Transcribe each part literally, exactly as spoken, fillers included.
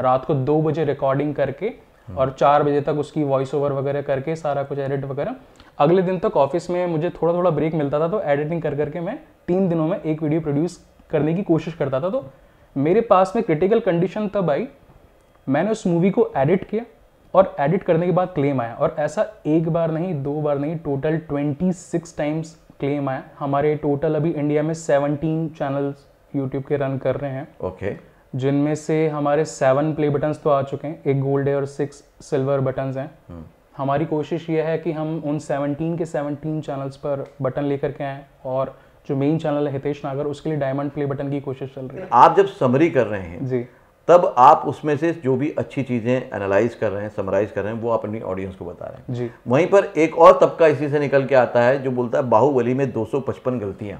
रात को दो बजे रिकॉर्डिंग करके और चार बजे तक उसकी वॉइस ओवर वगैरह करके सारा कुछ एडिट वगैरह। अगले दिन तक ऑफिस में मुझे थोड़ा थोड़ा ब्रेक मिलता था, तो एडिटिंग कर करके मैं तीन दिनों में एक वीडियो प्रोड्यूस करने की कोशिश करता था। तो मेरे पास में क्रिटिकल कंडीशन तब आई, मैंने उस मूवी को एडिट किया और एडिट करने के बाद क्लेम आया, और ऐसा एक बार नहीं, दो बार नहीं, total twenty six times claim आया। हमारे टोटल अभी इंडिया में सेवनटीन चैनल्स यूट्यूब के रन कर रहे हैं, ओके okay. जिनमें से हमारे सेवन प्ले बटन्स तो आ चुके हैं, एक गोल्ड है और सिक्स सिल्वर बटन्स हैं। hmm. हमारी कोशिश यह है कि हम उन सेवनटीन के सेवनटीन चैनल्स पर बटन लेकर के आएँ, और जो मेन चैनल है हितेश नागर, उसके लिए डायमंड प्ले बटन की कोशिश चल रही है। आप जब समरी कर रहे हैं जी, तब आप उसमें से जो भी अच्छी चीज़ें एनालाइज कर रहे हैं, समराइज कर रहे हैं, वो आप अपनी ऑडियंस को बता रहे हैं जी। वहीं पर एक और तबका इसी से निकल के आता है जो बोलता है बाहुबली में दो सौ पचपन गलतियां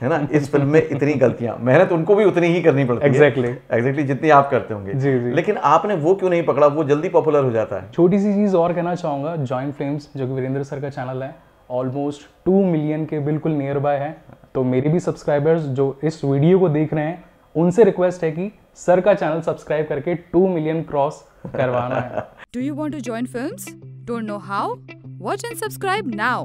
है ना, इस फिल्म में इतनी गलतियां। मेहनत उनको भी उतनी ही करनी पड़ती है एग्जैक्टली एग्जैक्टली जितनी आप करते होंगे जी, जी। लेकिन आपने वो क्यों नहीं पकड़ा, वो जल्दी पॉपुलर हो जाता है। छोटी सी चीज़ और कहना चाहूँगा, जॉइंट फ्लेम्स जो कि वीरेंद्र सर का चैनल है, ऑलमोस्ट टू मिलियन के बिल्कुल नियर बाय है। तो मेरे भी सब्सक्राइबर्स जो इस वीडियो को देख रहे हैं, उनसे रिक्वेस्ट है कि सर का चैनल सब्सक्राइब करके टू मिलियन क्रॉस करवाना है। Do you want to join films? Don't know how? Watch and subscribe now.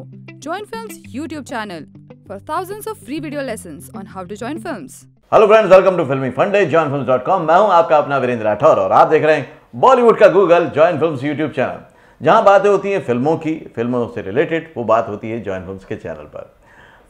Join Films YouTube channel for thousands of free video lessons on how to join films. Hello friends, welcome to Filmy Fun Day. join films dot com. मैं हूं आपका अपना वीरेंद्र राठौर और आप देख रहे हैं बॉलीवुड का Google join films YouTube channel. जहां बातें होती है फिल्मों की, फिल्मों से रिलेटेड, वो बात होती है जॉइन फिल्म्स के चैनल पर।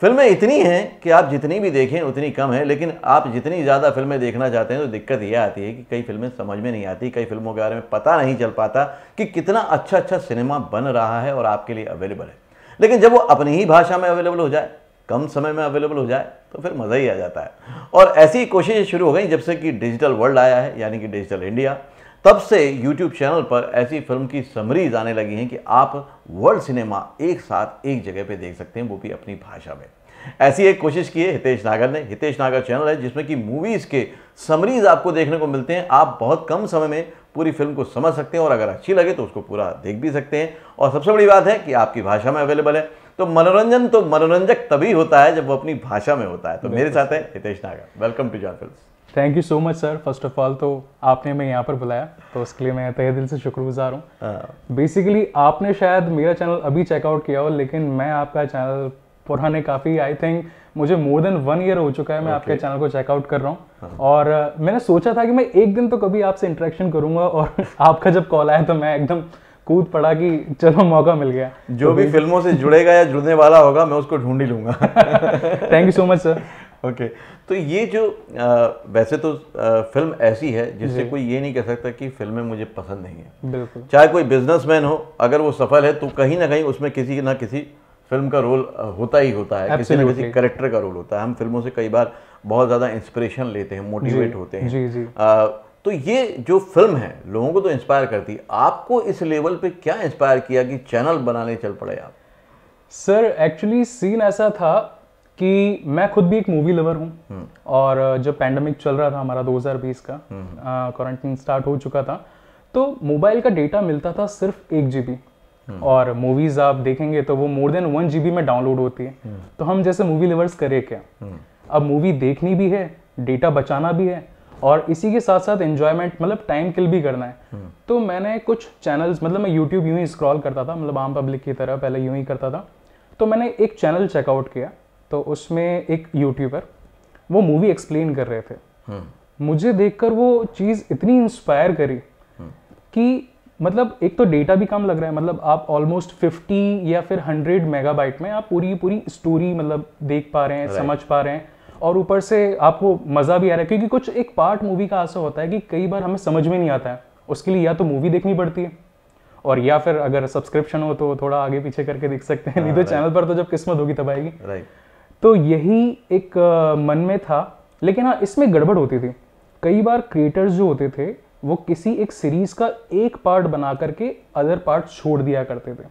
फिल्में इतनी हैं कि आप जितनी भी देखें उतनी कम है, लेकिन आप जितनी ज़्यादा फिल्में देखना चाहते हैं तो दिक्कत यह आती है कि कई फिल्में समझ में नहीं आती, कई फिल्मों के बारे में पता नहीं चल पाता कि कितना अच्छा अच्छा सिनेमा बन रहा है और आपके लिए अवेलेबल है। लेकिन जब वो अपनी ही भाषा में अवेलेबल हो जाए, कम समय में अवेलेबल हो जाए, तो फिर मज़ा ही आ जाता है। और ऐसी कोशिशें शुरू हो गई जब से कि डिजिटल वर्ल्ड आया है, यानी कि डिजिटल इंडिया। तब से YouTube चैनल पर ऐसी फिल्म की समरीज आने लगी हैं कि आप वर्ल्ड सिनेमा एक साथ एक जगह पे देख सकते हैं, वो भी अपनी भाषा में। ऐसी एक कोशिश की है हितेश नागर ने। हितेश नागर चैनल है जिसमें कि मूवीज़ के समरीज आपको देखने को मिलते हैं। आप बहुत कम समय में पूरी फिल्म को समझ सकते हैं और अगर अच्छी लगे तो उसको पूरा देख भी सकते हैं। और सबसे बड़ी बात है कि आपकी भाषा में अवेलेबल है। तो मनोरंजन तो मनोरंजक तभी होता है जब वो अपनी भाषा में होता है। तो मेरे साथ है Hitesh Nagar. Welcome to John films. Thank you so much sir. First of all तो आपने मैं यहाँ पर बुलाया, तो उसके लिए मैं तहे दिल से शुक्रगुजार हूँ। बेसिकली आपने शायद मेरा चैनल अभी चेकआउट किया हो, लेकिन मैं आपका चैनल पुराने काफ़ी, आई थिंक मुझे मोर देन वन ईयर हो चुका है मैं okay. आपके चैनल को चेकआउट कर रहा हूँ। और मैंने सोचा था कि मैं एक दिन तो कभी आपसे इंटरेक्शन करूँगा, और आपका जब कॉल आया तो मैं एकदम कूद पड़ा कि चलो मौका मिल गया। जो तो भी फिल्मों से जुड़ेगा या जुड़ने वाला होगा मैं उसको ढूंढ ही लूँगा। Thank you so much sir. Okay okay. तो ये जो आ, वैसे तो आ, फिल्म ऐसी है जिससे कोई ये नहीं कह सकता कि फिल्में मुझे पसंद नहीं है। बिल्कुल, चाहे कोई बिजनेसमैन हो, अगर वो सफल है तो कहीं ना कहीं उसमें किसी ना किसी फिल्म का रोल होता ही होता है, किसी ना किसी कैरेक्टर का रोल होता है। हम फिल्मों से कई बार बहुत ज़्यादा इंस्पिरेशन लेते हैं, मोटिवेट होते हैं। जी जी। आ, तो ये जो फिल्म है लोगों को तो इंस्पायर करती है, आपको इस लेवल पर क्या इंस्पायर किया कि चैनल बनाने चल पड़े आप? सर एक्चुअली सीन ऐसा था कि मैं खुद भी एक मूवी लवर हूँ, और जब पैंडमिक चल रहा था हमारा दो हज़ार बीस का, क्वारंटीन स्टार्ट हो चुका था, तो मोबाइल का डेटा मिलता था सिर्फ एक जीबी, और मूवीज आप देखेंगे तो वो मोर देन वन जीबी में डाउनलोड होती है। तो हम जैसे मूवी लवर्स करे क्या, अब मूवी देखनी भी है, डेटा बचाना भी है, और इसी के साथ साथ एंजॉयमेंट मतलब टाइम किल भी करना है। तो मैंने कुछ चैनल्स, मतलब मैं यूट्यूब यूँ ही स्क्रॉल करता था, मतलब आम पब्लिक की तरह पहले यूँ ही करता था। तो मैंने एक चैनल चेकआउट किया, तो उसमें एक यूट्यूबर वो मूवी एक्सप्लेन कर रहे थे। मुझे देखकर वो चीज़ इतनी इंस्पायर करी कि मतलब एक तो डेटा भी कम लग रहा है, मतलब आप ऑलमोस्ट फिफ्टी या फिर हंड्रेड मेगाबाइट में आप पूरी पूरी स्टोरी मतलब देख पा रहे हैं, समझ पा रहे हैं, और ऊपर से आपको मज़ा भी आ रहा है। क्योंकि कुछ एक पार्ट मूवी का ऐसा होता है कि कई बार हमें समझ में नहीं आता है, उसके लिए या तो मूवी देखनी पड़ती है, और या फिर अगर सब्सक्रिप्शन हो तो थोड़ा आगे पीछे करके देख सकते हैं, नहीं तो चैनल पर तो जब किस्मत होगी तब आएगी। तो यही एक मन में था, लेकिन हाँ इसमें गड़बड़ होती थी। कई बार क्रिएटर्स जो होते थे वो किसी एक सीरीज़ का एक पार्ट बना करके अदर पार्ट छोड़ दिया करते थे,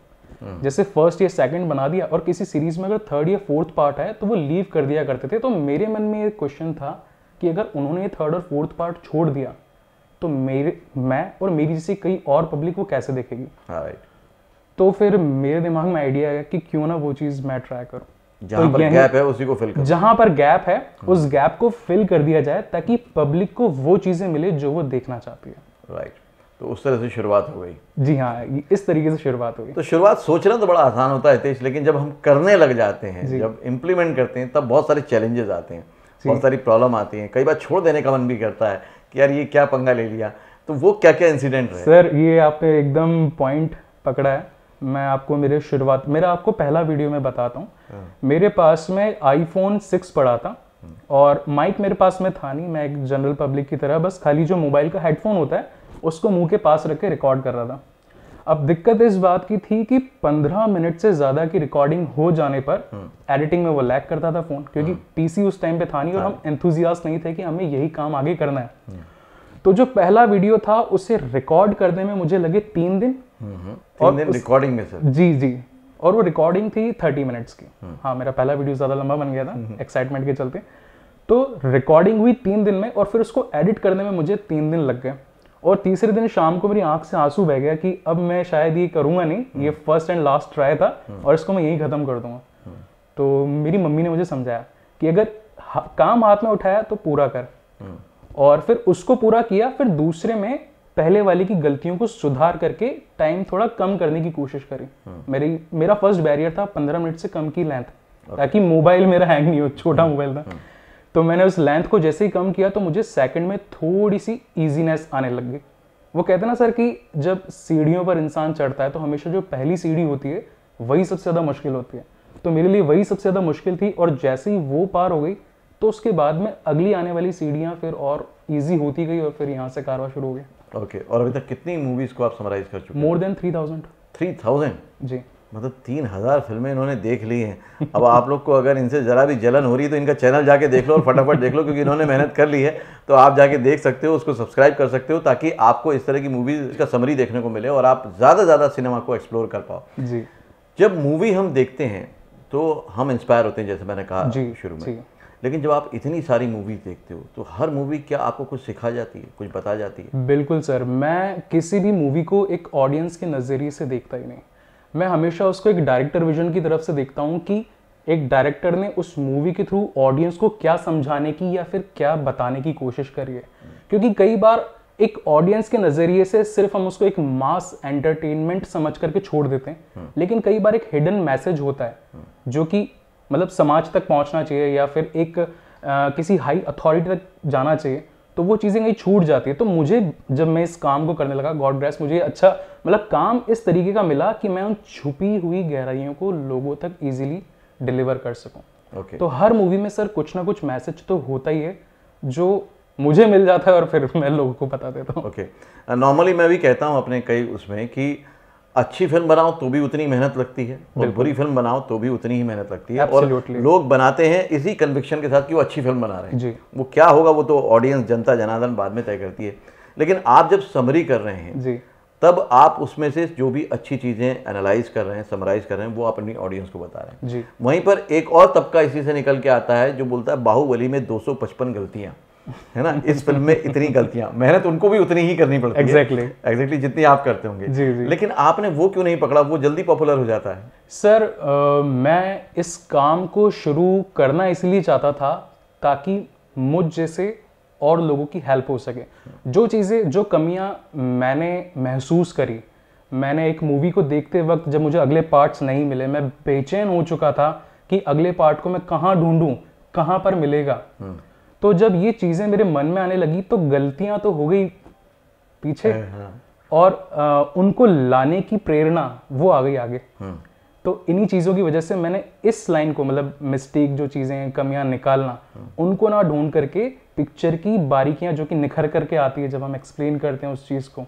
जैसे फर्स्ट या सेकंड बना दिया, और किसी सीरीज़ में अगर थर्ड या फोर्थ पार्ट आया तो वो लीव कर दिया करते थे। तो मेरे मन में ये क्वेश्चन था कि अगर उन्होंने ये थर्ड और फोर्थ पार्ट छोड़ दिया तो मेरे मैं और मेरी जैसी कई और पब्लिक वो कैसे देखेगी। तो फिर मेरे दिमाग में आइडिया आया कि क्यों ना वो चीज़ मैं ट्राई करूँ, जहां तो पर गैप है उसी को फिल कर, जहां पर गैप है उस गैप को फिल कर दिया जाए, ताकि पब्लिक को वो चीजें मिले जो वो देखना चाहती है। राइट, तो उस तरह से शुरुआत हो गई। जी हाँ, इस तरीके से शुरुआत हो गई। तो शुरुआत सोचना तो बड़ा आसान होता है हितेश, लेकिन जब हम करने लग जाते हैं, जब इम्प्लीमेंट करते हैं, तब बहुत सारे चैलेंजेस आते हैं, बहुत सारी प्रॉब्लम आती हैं। कई बार छोड़ देने का मन भी करता है कि यार ये क्या पंगा ले लिया। तो वो क्या क्या इंसिडेंट है? सर ये आपने एकदम पॉइंट पकड़ा है। मैं आपको मेरे शुरुआत, मेरा आपको पहला वीडियो में बताता हूँ। मेरे पास में आईफोन सिक्स पड़ा था और माइक मेरे पास में था नहीं। मैं एक जनरल पब्लिक की तरह बस खाली जो मोबाइल का हेडफोन होता है उसको मुंह के पास रख के रिकॉर्ड कर रहा था। अब दिक्कत इस बात की थी कि पंद्रह मिनट से ज़्यादा की रिकॉर्डिंग हो जाने पर एडिटिंग में वो लैग करता था फ़ोन, क्योंकि पीसी उस टाइम पे था नहीं और हम एंथुजियास्ट नहीं थे कि हमें यही काम आगे करना है। तो जो पहला वीडियो था उसे रिकॉर्ड करने में मुझे लगे तीन दिन, तीन दिन रिकॉर्डिंग में सर। जी जी, और वो रिकॉर्डिंग थी थर्टी मिनट्स की। हाँ, मेरा पहला वीडियो ज़्यादा लंबा बन गया था एक्साइटमेंट के चलते। तो रिकॉर्डिंग हुई तीन दिन में और फिर उसको एडिट करने में मुझे तीन दिन लग गए। और तीसरे दिन शाम को मेरी आंख से आंसू बह गया कि अब मैं शायद ये करूँगा नहीं, ये फर्स्ट एंड लास्ट ट्राई था और इसको मैं यहीं ख़त्म कर दूँगा। तो मेरी मम्मी ने मुझे समझाया कि अगर काम हाथ में उठाया तो पूरा कर, और फिर उसको पूरा किया। फिर दूसरे में पहले वाले की गलतियों को सुधार करके टाइम थोड़ा कम करने की कोशिश करी। मेरी मेरा फर्स्ट बैरियर था पंद्रह मिनट से कम की लेंथ, ताकि मोबाइल मेरा हैंग नहीं हो, छोटा मोबाइल था। तो मैंने उस लेंथ को जैसे ही कम किया तो मुझे सेकंड में थोड़ी सी इजीनेस आने लग गई। वो कहते हैं ना सर कि जब सीढ़ियों पर इंसान चढ़ता है तो हमेशा जो पहली सीढ़ी होती है वही सबसे ज़्यादा मुश्किल होती है। तो मेरे लिए वही सबसे ज़्यादा मुश्किल थी और जैसे ही वो पार हो गई तो उसके बाद में अगली आने वाली सीढ़ियाँ फिर और ईजी होती गई और फिर यहाँ से कारवा शुरू हो गया। ओके, और अभी तक कितनी मूवीज़ को आप समराइज कर चुके हैं? More than three thousand three thousand जी, मतलब तीन हज़ार फिल्में इन्होंने देख ली हैं। अब आप लोग को अगर इनसे ज़रा भी जलन हो रही है तो इनका चैनल जाके देख लो और फटाफट देख लो, क्योंकि इन्होंने मेहनत कर ली है। तो आप जाके देख सकते हो, उसको सब्सक्राइब कर सकते हो, ताकि आपको इस तरह की मूवीज़ का समरी देखने को मिले और आप ज़्यादा से ज़्यादा सिनेमा को एक्सप्लोर कर पाओ। जी, जब मूवी हम देखते हैं तो हम इंस्पायर होते हैं, जैसे मैंने कहा शुरू में। लेकिन जब आप इतनी सारी मूवीज़ देखते हो तो हर मूवी क्या आपको कुछ सिखा जाती है, कुछ बता जाती है? बिल्कुल सर, मैं किसी भी मूवी को एक ऑडियंस के नज़रिए से देखता ही नहीं। मैं हमेशा उसको एक डायरेक्टर विजन की तरफ से देखता हूँ कि एक डायरेक्टर ने उस मूवी के थ्रू ऑडियंस को क्या समझाने की या फिर क्या बताने की कोशिश करी है। क्योंकि कई बार एक ऑडियंस के नज़रिए से सिर्फ हम उसको एक मास एंटरटेनमेंट समझ करके छोड़ देते हैं, लेकिन कई बार एक हिडन मैसेज होता है जो कि मतलब समाज तक पहुँचना चाहिए या फिर एक आ, किसी हाई अथॉरिटी तक जाना चाहिए। तो वो चीज़ें कहीं छूट जाती है। तो मुझे जब मैं इस काम को करने लगा, गॉड ब्लेस, मुझे अच्छा मतलब काम इस तरीके का मिला कि मैं उन छुपी हुई गहराइयों को लोगों तक इजीली डिलीवर कर सकूं। okay. तो हर मूवी में सर कुछ ना कुछ मैसेज तो होता ही है जो मुझे मिल जाता है और फिर मैं लोगों को बता देता हूँ। ओके, नॉर्मली मैं भी कहता हूँ अपने कई उसमें कि अच्छी फिल्म बनाओ तो भी उतनी मेहनत लगती है और बुरी फिल्म बनाओ तो भी उतनी ही मेहनत लगती है। Absolutely. और लोग बनाते हैं इसी कन्विक्शन के साथ कि वो अच्छी फिल्म बना रहे हैं। जी, वो क्या होगा वो तो ऑडियंस, जनता जनार्दन बाद में तय करती है। लेकिन आप जब समरी कर रहे हैं जी, तब आप उसमें से जो भी अच्छी चीज़ें एनालाइज कर रहे हैं, समराइज कर रहे हैं, वो आप अपनी ऑडियंस को बता रहे हैं। जी, वहीं पर एक और तबका इसी से निकल के आता है जो बोलता है बाहुबली में दो सौ पचपन गलतियाँ है ना, इस फिल्म में इतनी गलतियां। मेहनत उनको भी उतनी ही करनी पड़ती है। exactly. exactly, जितनी आप करते होंगे। जी, जी। लेकिन आपने वो क्यों नहीं पकड़ा? वो जल्दी पॉपुलर हो जाता है सर। आ, मैं इस काम को शुरू करना इसलिए चाहता था ताकि मुझ जैसे और लोगों की हेल्प हो सके। जो चीज़ें, जो कमियां मैंने महसूस करी, मैंने एक मूवी को देखते वक्त जब मुझे अगले पार्ट्स नहीं मिले, मैं बेचैन हो चुका था कि अगले पार्ट को मैं कहाँ ढूंढूं, कहाँ पर मिलेगा। तो जब ये चीज़ें मेरे मन में आने लगी तो गलतियां तो हो गई पीछे और आ, उनको लाने की प्रेरणा वो आ गई आगे। तो इन्हीं चीज़ों की वजह से मैंने इस लाइन को, मतलब मिस्टेक, जो चीज़ें, कमियां निकालना, उनको ना ढूंढ करके पिक्चर की बारीकियां जो कि निखर करके आती है जब हम एक्सप्लेन करते हैं उस चीज़ को,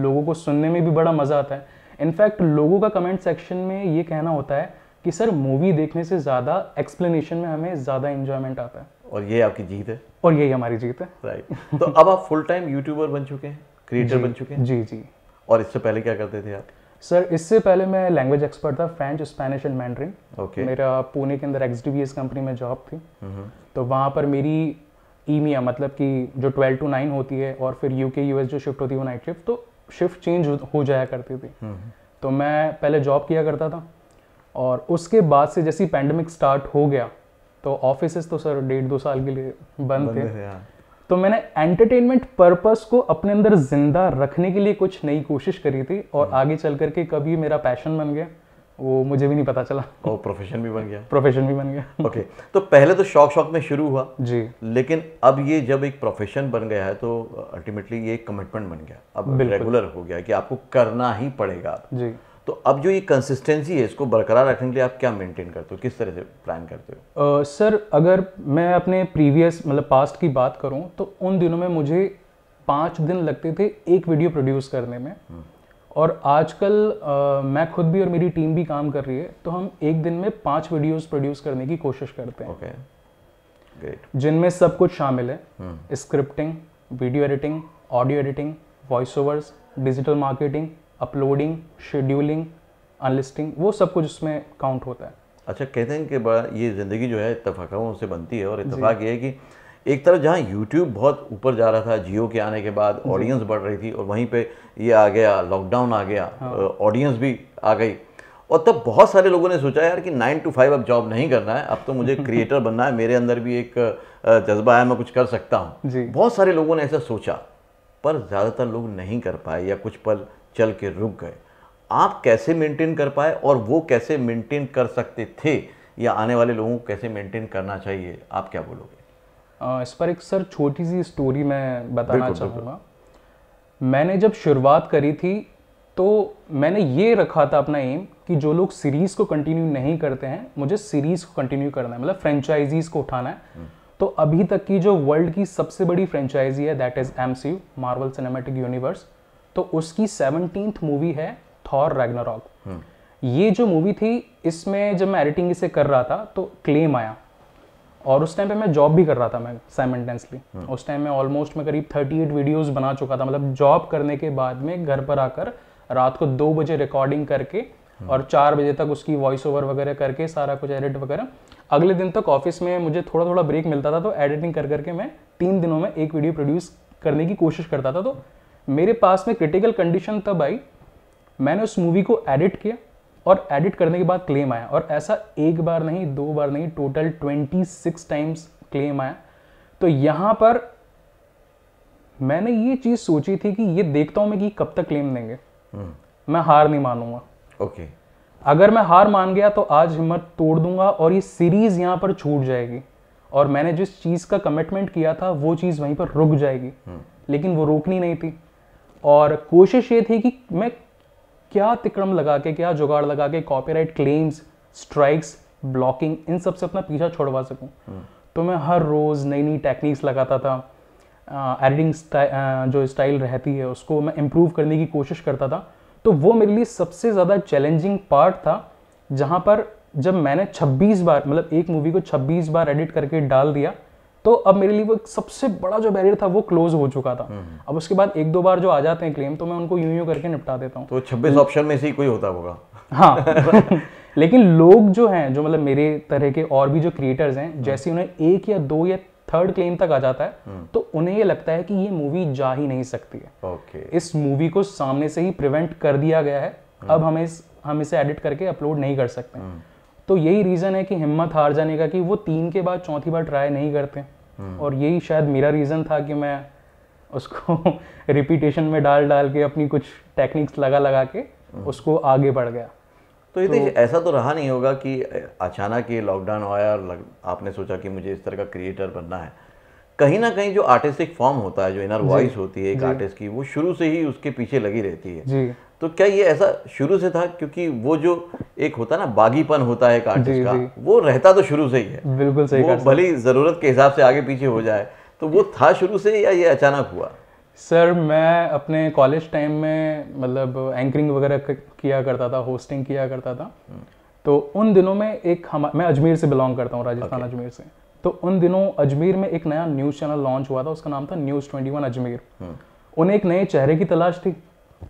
लोगों को सुनने में भी बड़ा मज़ा आता है। इनफैक्ट लोगों का कमेंट सेक्शन में ये कहना होता है कि सर मूवी देखने से ज़्यादा एक्सप्लेनेशन में हमें ज़्यादा इंजॉयमेंट आता है। और ये आपकी जीत है और यही हमारी जीत है। Right right. तो अब आप फुल टाइम यूट्यूबर बन चुके हैं, क्रिएटर बन चुके हैं। जी जी। और इससे पहले क्या करते थे आप? सर इससे पहले मैं लैंग्वेज एक्सपर्ट था, French, Spanish and Mandarin. Okay. मेरा पुणे के अंदर X D B S company में जॉब थी। तो वहाँ पर मेरी ईमिया, मतलब कि जो ट्वेल्व टू नाइन होती है और फिर यू के यू एस जो शिफ्ट होती है वो नाइट शिफ्ट, तो शिफ्ट चेंज हो जाया करती थी। तो मैं पहले जॉब किया करता था और उसके बाद से जैसे पैंडमिक स्टार्ट हो गया तो ऑफिसेस तो सर डेढ़ दो साल के लिए बंद थे। तो मैंने एंटरटेनमेंट पर्पस को अपने अंदर जिंदा रखने के लिए कुछ नई कोशिश करी थी और आगे चल करके कभी मेरा पैशन बन गया, वो मुझे भी नहीं पता चला, और प्रोफेशन भी बन गया। प्रोफेशन भी बन गया ओके okay. तो पहले तो शौक शौक में शुरू हुआ जी, लेकिन अब ये जब एक प्रोफेशन बन गया है तो अल्टीमेटली ये एक कमिटमेंट बन गया, अब रेगुलर हो गया कि आपको करना ही पड़ेगा जी। तो अब जो ये कंसिस्टेंसी है इसको बरकरार रखने के लिए आप क्या मेंटेन करते हो, किस तरह से प्लान करते हो? uh, सर अगर मैं अपने प्रीवियस मतलब पास्ट की बात करूं तो उन दिनों में मुझे पाँच दिन लगते थे एक वीडियो प्रोड्यूस करने में, और आजकल uh, मैं खुद भी और मेरी टीम भी काम कर रही है तो हम एक दिन में पाँच वीडियोस प्रोड्यूस करने की कोशिश करते हैं। okay. Great. जिनमें सब कुछ शामिल है, scripting, video editing, audio editing, voice overs, digital marketing, uploading, scheduling, unlisting, वो सब कुछ उसमें काउंट होता है। अच्छा, कहते हैं कि बड़ा ये ज़िंदगी जो है इत्तफाकों से बनती है, और इत्तफाक ये है कि एक तरफ जहाँ YouTube बहुत ऊपर जा रहा था जियो के आने के बाद, ऑडियंस बढ़ रही थी, और वहीं पे ये आ गया लॉकडाउन आ गया, ऑडियंस हाँ। भी आ गई, और तब बहुत सारे लोगों ने सोचा यार कि नाइन टू फाइव अब जॉब नहीं करना है, अब तो मुझे क्रिएटर बनना है, मेरे अंदर भी एक जज्बा है, मैं कुछ कर सकता हूँ। बहुत सारे लोगों ने ऐसा सोचा पर ज़्यादातर लोग नहीं कर पाए या कुछ पल चल के रुक गए। आप कैसे मेंटेन कर पाए और वो कैसे मेंटेन कर सकते थे या आने वाले लोगों को कैसे मेंटेन करना चाहिए, आप क्या बोलोगे? आ, इस पर एक सर छोटी सी स्टोरी मैं बताना चाहूँगा। मैंने जब शुरुआत करी थी तो मैंने ये रखा था अपना एम कि जो लोग सीरीज़ को कंटिन्यू नहीं करते हैं मुझे सीरीज़ को कंटिन्यू करना है, मतलब फ्रेंचाइजीज़ को उठाना है। तो अभी तक की जो वर्ल्ड की सबसे बड़ी फ्रेंचाइजी है that is M C U Marvel cinematic universe, तो उसकी सेवनटीन्थ मूवी है थॉर रैग्नारॉक। ये जो मूवी थी इसमें जब मैं एडिटिंग इसे कर रहा था तो क्लेम आया, और उस टाइम पे मैं जॉब भी कर रहा था मैं साइमल्टेनियसली। उस टाइम मैं ऑलमोस्ट मैं करीब अड़तीस वीडियोस बना चुका था, मतलब जॉब करने के बाद में घर पर आकर रात को दो बजे रिकॉर्डिंग करके और चार बजे तक उसकी वॉइस ओवर वगैरह करके सारा कुछ एडिट वगैरह। अगले दिन तक ऑफिस में मुझे थोड़ा थोड़ा ब्रेक मिलता था तो एडिटिंग कर करके मैं तीन दिनों में एक वीडियो प्रोड्यूस करने की कोशिश करता था। तो मेरे पास में क्रिटिकल कंडीशन तब आई, मैंने उस मूवी को एडिट किया और एडिट करने के बाद क्लेम आया, और ऐसा एक बार नहीं, दो बार नहीं, टोटल छब्बीस टाइम्स क्लेम आया। तो यहाँ पर मैंने ये चीज़ सोची थी कि ये देखता हूँ मैं कि कब तक क्लेम देंगे, मैं हार नहीं मानूंगा। ओके, अगर मैं हार मान गया तो आज हिम्मत तोड़ दूंगा और ये सीरीज़ यहाँ पर छूट जाएगी, और मैंने जिस चीज़ का कमिटमेंट किया था वो चीज़ वहीं पर रुक जाएगी। लेकिन वो रोकनी नहीं थी, और कोशिश ये थी कि मैं क्या तिकड़म लगा के, क्या जुगाड़ लगा के कॉपीराइट क्लेम्स, स्ट्राइक्स, ब्लॉकिंग, इन सब से अपना पीछा छुड़वा सकूं। तो मैं हर रोज़ नई नई टेक्निक्स लगाता था, एडिटिंग स्टाइल जो स्टाइल रहती है उसको मैं इम्प्रूव करने की कोशिश करता था। तो वो मेरे लिए सबसे ज़्यादा चैलेंजिंग पार्ट था, जहाँ पर जब मैंने छब्बीस बार मतलब एक मूवी को छब्बीस बार एडिट करके डाल दिया तो अब मेरे लिए वो सबसे बड़ा जो बैरियर था वो क्लोज हो चुका था। अब उसके बाद एक दो बार जो आ जाते हैं क्लेम तो मैं उनको यूं यूं करके निपटा देता हूँ। तो छब्बीस ऑप्शन में से ही कोई होता होगा। हाँ लेकिन लोग जो हैं, जो मतलब मेरे तरह के और भी जो क्रिएटर्स हैं, जैसे उन्हें एक या दो या थर्ड क्लेम तक आ जाता है तो उन्हें ये लगता है कि ये मूवी जा ही नहीं सकती है। ओके, इस मूवी को सामने से ही प्रिवेंट कर दिया गया है, अब हम इस हम इसे एडिट करके अपलोड नहीं कर सकते। तो यही रीज़न है कि हिम्मत हार जाने का, कि वो तीन के बाद चौथी बार ट्राई नहीं करते, और यही शायद मेरा रीज़न था कि मैं उसको रिपीटेशन में डाल डाल के अपनी कुछ टेक्निक्स लगा लगा के उसको आगे बढ़ गया। तो ये तो, ऐसा तो रहा नहीं होगा कि अचानक ये लॉकडाउन आया और आपने सोचा कि मुझे इस तरह का क्रिएटर बनना है। कहीं ना कहीं जो आर्टिस्टिक फॉर्म होता है, जो इनर वॉइस होती है एक आर्टिस्ट की, वो शुरू से ही उसके पीछे लगी रहती है जी। तो क्या ये ऐसा शुरू से था, क्योंकि वो जो एक होता है ना बागीपन होता है एक आर्टिस्ट का, वो रहता तो शुरू से ही है। बिल्कुल सही, वो भली ज़रूरत के हिसाब से आगे पीछे हो जाए, तो वो था शुरू से या ये अचानक हुआ? सर मैं अपने कॉलेज टाइम में मतलब एंकरिंग वगैरह किया करता था, होस्टिंग किया करता था। तो उन दिनों में एक हम मैं अजमेर से बिलोंग करता हूँ, राजस्थान अजमेर से। तो उन दिनों अजमेर में एक नया न्यूज़ चैनल लॉन्च हुआ था, उसका नाम था न्यूज़ ट्वेंटी वन अजमेर। उन्हें एक नए चेहरे की तलाश थी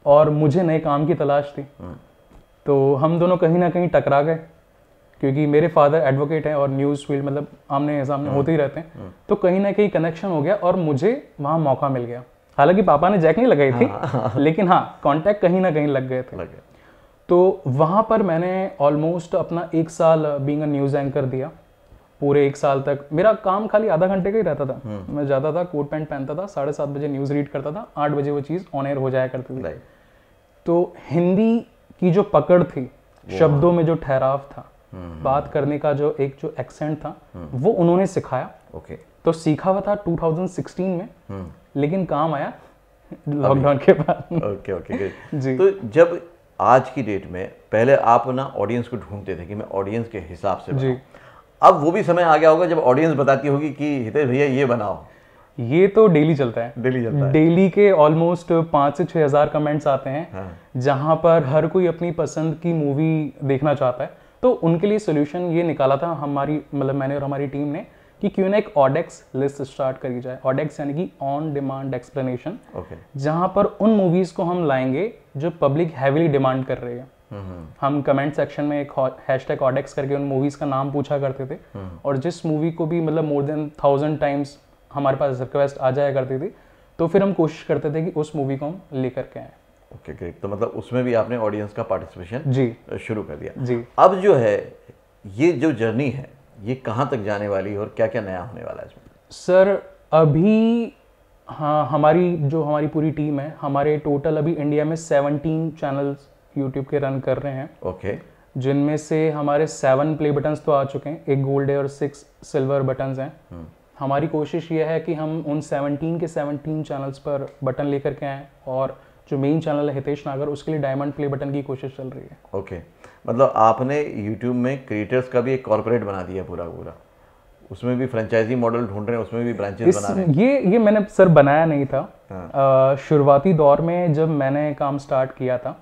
और मुझे नए काम की तलाश थी, तो हम दोनों कहीं ना कहीं टकरा गए, क्योंकि मेरे फादर एडवोकेट हैं और न्यूज़ फील्ड मतलब आमने सामने होते ही रहते हैं, तो कहीं ना कहीं कनेक्शन हो गया और मुझे वहाँ मौका मिल गया। हालांकि पापा ने जैक नहीं लगाई थी लेकिन हाँ कॉन्टैक्ट कहीं ना कहीं लग गए थे। तो वहाँ पर मैंने ऑलमोस्ट अपना एक साल बीइंग अ न्यूज़ एंकर दिया, पूरे एक साल तक मेरा काम खाली आधा घंटे का ही रहता था। मैं जाता था, कोट पैंट पहनता था, साढ़े सात बजे न्यूज़ रीड करता था, आठ बजे वो चीज़ ऑन एयर हो जाया करती थी। तो हिंदी की जो पकड़ थी, शब्दों में जो ठहराव था, बात करने का जो एक जो एक्सेंट था, वो उन्होंने सिखाया। ओके, तो सीखा हुआ था दो हज़ार सोलह में, लेकिन काम आया लॉकडाउन के बाद। ओके ओके जी। तो जब आज की डेट में, पहले आप ना ऑडियंस को ढूंढते थे कि मैं ऑडियंस के हिसाब से बनाऊं, अब वो भी समय आ गया होगा जब ऑडियंस बताती होगी कि हितेश भैया ये बनाओ। ये तो डेली चलता है, डेली चलता है। डेली के ऑलमोस्ट पाँच से छः हज़ार कमेंट्स आते हैं। हाँ। जहाँ पर हर कोई अपनी पसंद की मूवी देखना चाहता है। तो उनके लिए सोल्यूशन ये निकाला था हमारी, मतलब मैंने और हमारी टीम ने, कि क्यों ना एक ऑडेक्स लिस्ट स्टार्ट करी जाए। ऑडेक्स यानी कि ऑन डिमांड एक्सप्लेनेशन, जहाँ पर उन मूवीज़ को हम लाएंगे जो पब्लिक हैवीली डिमांड कर रही है। हम कमेंट सेक्शन में एक हैशटैग ऑडेक्स करके उन मूवीज़ का नाम पूछा करते थे, और जिस मूवी को भी मतलब मोर देन थाउजेंड टाइम्स हमारे पास रिक्वेस्ट आ जाया करती थी, तो फिर हम कोशिश करते थे कि उस मूवी को हम लेकर के आए। Okay great. तो मतलब उसमें भी आपने ऑडियंस का पार्टिसिपेशन जी शुरू कर दिया जी। अब जो है ये जो जर्नी है, ये कहाँ तक जाने वाली है और क्या क्या नया होने वाला है इसमें? सर अभी हाँ, हमारी जो हमारी पूरी टीम है, हमारे टोटल अभी इंडिया में सेवनटीन चैनल्स यूट्यूब के रन कर रहे हैं। Okay okay. जिनमें से हमारे सेवन प्ले बटन्स तो आ चुके हैं, एक गोल्ड है और सिक्स सिल्वर बटन्स हैं। hmm. हमारी कोशिश ये है कि हम उन सेवनटीन के सेवनटीन चैनल्स पर बटन लेकर के आएँ, और जो मेन चैनल है हितेश नागर, उसके लिए डायमंड प्ले बटन की कोशिश चल रही है। Okay okay. मतलब आपने यूट्यूब में क्रिएटर्स का भी एक कॉर्पोरेट बना दिया पूरा पूरा, उसमें भी फ्रेंचाइजी मॉडल ढूंढ रहे हैं, उसमें भी ब्रांचेस बना रहे हैं। ये ये मैंने सर बनाया नहीं था। हाँ. शुरुआती दौर में जब मैंने काम स्टार्ट किया था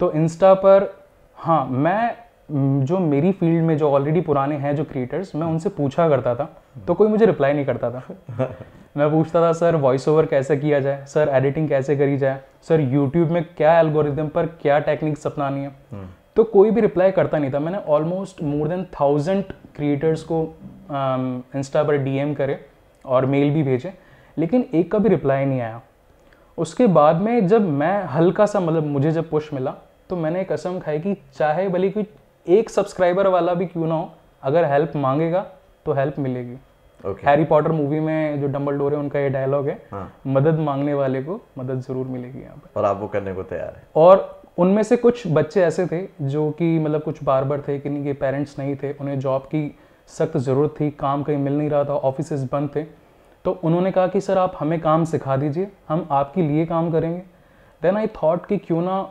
तो इंस्टा पर, हाँ, मैं जो मेरी फील्ड में जो ऑलरेडी पुराने हैं जो क्रिएटर्स, मैं उनसे पूछा करता था तो कोई मुझे रिप्लाई नहीं करता था। मैं पूछता था सर वॉइस ओवर कैसे किया जाए, सर एडिटिंग कैसे करी जाए, सर यूट्यूब में क्या एल्गोरिदम पर क्या टेक्निक्स अपनानी है, तो कोई भी रिप्लाई करता नहीं था। मैंने almost more than thousand creators को इंस्टा पर डीएम करे और मेल भी भेजे, लेकिन एक का भी रिप्लाई नहीं आया। उसके बाद में जब मैं हल्का सा, मतलब मुझे जब पुश मिला, तो मैंने कसम खाई कि चाहे भले कोई एक सब्सक्राइबर वाला भी क्यों ना हो, अगर हेल्प मांगेगा तो हेल्प मिलेगी। okay. हैरी पॉटर मूवी में जो डम्बलडोर है, उनका ये डायलॉग है। हाँ. मदद मांगने वाले को मदद जरूर मिलेगी यहाँ पर, और आप वो करने को तैयार है। और उनमें से कुछ बच्चे ऐसे थे जो कि मतलब कुछ बार्बर थे, किन्हीं के पेरेंट्स नहीं थे, उन्हें जॉब की सख्त ज़रूरत थी, काम कहीं मिल नहीं रहा था, ऑफिसेज बंद थे, तो उन्होंने कहा कि सर आप हमें काम सिखा दीजिए, हम आपके लिए काम करेंगे। देन आई थॉट कि क्यों ना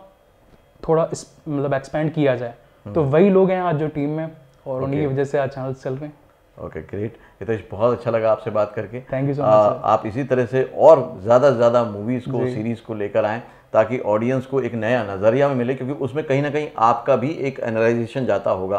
थोड़ा इस मतलब एक्सपेंड किया जाए, तो वही लोग हैं आज जो टीम में, और उन्हीं की वजह से आज चैनल चल रहे हैं। Okay great. हितेश बहुत अच्छा लगा आपसे बात करके। Thank you so much. आप इसी तरह से और ज़्यादा से ज़्यादा मूवीज़ को, सीरीज़ को लेकर आएँ, ताकि ऑडियंस को एक नया नज़रिया में मिले, क्योंकि उसमें कहीं ना कहीं आपका भी एक एनालाइजेशन जाता होगा,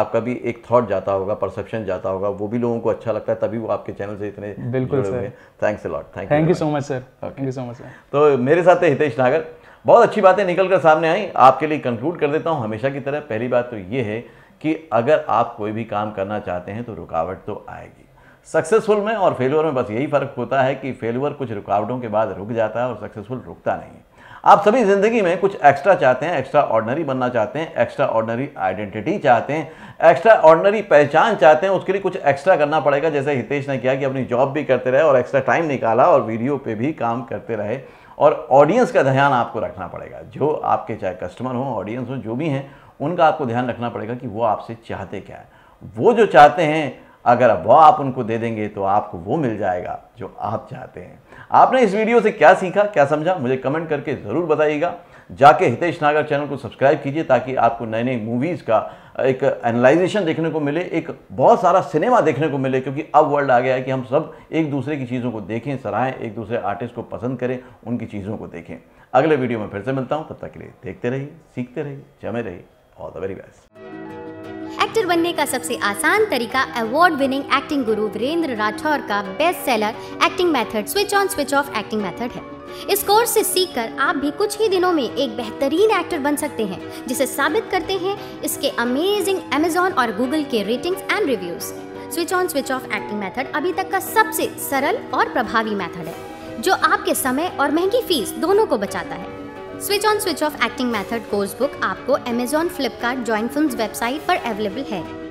आपका भी एक थॉट जाता होगा, परसेप्शन जाता होगा, वो भी लोगों को अच्छा लगता है, तभी वो आपके चैनल से इतने बिल्कुल जुड़े हुए हैं। Thanks a lot. Thank you so much sir. Thank you so much sir. तो मेरे साथ है हितेश नागर। बहुत अच्छी बातें निकलकर सामने आई, आपके लिए कंक्लूड कर देता हूं हमेशा की तरह। पहली बात तो ये है कि अगर आप कोई भी काम करना चाहते हैं तो रुकावट तो आएगी। सक्सेसफुल में और फेल्योर में बस यही फ़र्क होता है कि फेल्योर कुछ रुकावटों के बाद रुक जाता है और सक्सेसफुल रुकता नहीं है। आप सभी ज़िंदगी में कुछ एक्स्ट्रा चाहते हैं, एक्स्ट्रा ऑर्डिनरी बनना चाहते हैं, एक्स्ट्रा ऑर्डिनरी आइडेंटिटी चाहते हैं, एक्स्ट्रा ऑर्डिनरी पहचान चाहते हैं, उसके लिए कुछ एक्स्ट्रा करना पड़ेगा। जैसे हितेश ने किया कि अपनी जॉब भी करते रहे और एक्स्ट्रा टाइम निकाला और वीडियो पे भी काम करते रहे, और ऑडियंस का ध्यान आपको रखना पड़ेगा। जो आपके चाहे कस्टमर हों, ऑडियंस हों, जो भी हैं, उनका आपको ध्यान रखना पड़ेगा कि वो आपसे चाहते क्या है। वो जो चाहते हैं, अगर वो आप उनको दे देंगे तो आपको वो मिल जाएगा जो आप चाहते हैं। आपने इस वीडियो से क्या सीखा, क्या समझा, मुझे कमेंट करके ज़रूर बताइएगा। जाके हितेश नागर चैनल को सब्सक्राइब कीजिए, ताकि आपको नई नई मूवीज़ का एक एनालाइजेशन देखने को मिले, एक बहुत सारा सिनेमा देखने को मिले, क्योंकि अब वर्ल्ड आ गया है कि हम सब एक दूसरे की चीज़ों को देखें, सराहें, एक दूसरे आर्टिस्ट को पसंद करें, उनकी चीज़ों को देखें। अगले वीडियो में फिर से मिलता हूँ, तब तक के लिए देखते रहिए, सीखते रहिए, जमे रहिए। All the very best. Actor बनने का सबसे आसान तरीका अवॉर्ड विनिंग एक्टिंग गुरु वीरेंद्र राठौर का best seller acting method switch on switch off acting method है। इस कोर्स से सीखकर आप भी कुछ ही दिनों में एक बेहतरीन एक्टर बन सकते हैं, जिसे साबित करते हैं इसके अमेजिंग अमेज़न और गूगल के ratings and reviews. Switch on switch off acting method अभी तक का सबसे सरल और प्रभावी मेथड है, जो आपके समय और महंगी फीस दोनों को बचाता है। Switch on switch off acting method course book आपको Amazon, Flipkart, join films website पर अवेलेबल है।